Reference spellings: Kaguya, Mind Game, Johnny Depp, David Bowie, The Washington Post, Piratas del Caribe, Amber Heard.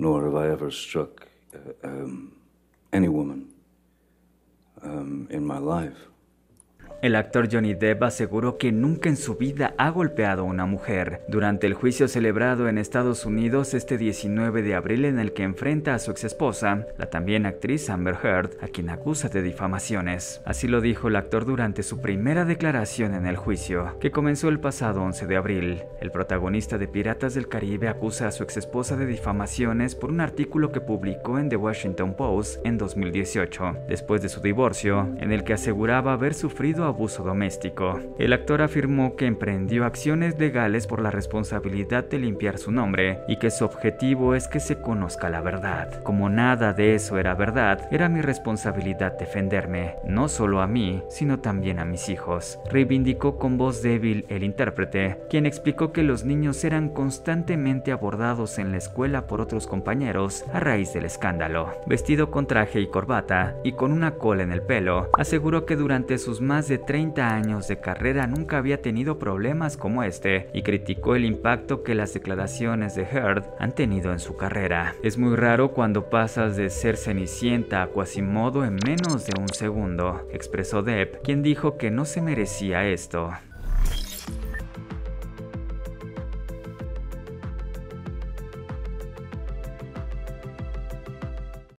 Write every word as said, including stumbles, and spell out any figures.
nor have I ever struck uh, um, any woman um, in my life. El actor Johnny Depp aseguró que nunca en su vida ha golpeado a una mujer. Durante el juicio celebrado en Estados Unidos este diecinueve de abril, en el que enfrenta a su exesposa, la también actriz Amber Heard, a quien acusa de difamaciones. Así lo dijo el actor durante su primera declaración en el juicio, que comenzó el pasado once de abril. El protagonista de Piratas del Caribe acusa a su exesposa de difamaciones por un artículo que publicó en The Washington Post en dos mil dieciocho, después de su divorcio, en el que aseguraba haber sufrido abuso doméstico. El actor afirmó que emprendió acciones legales por la responsabilidad de limpiar su nombre y que su objetivo es que se conozca la verdad. Como nada de eso era verdad, era mi responsabilidad defenderme, no solo a mí, sino también a mis hijos, reivindicó con voz débil el intérprete, quien explicó que los niños eran constantemente abordados en la escuela por otros compañeros a raíz del escándalo. Vestido con traje y corbata y con una cola en el pelo, aseguró que durante sus más de treinta años de carrera nunca había tenido problemas como este, y criticó el impacto que las declaraciones de Heard han tenido en su carrera. Es muy raro cuando pasas de ser Cenicienta a Quasimodo en menos de un segundo, expresó Depp, quien dijo que no se merecía esto.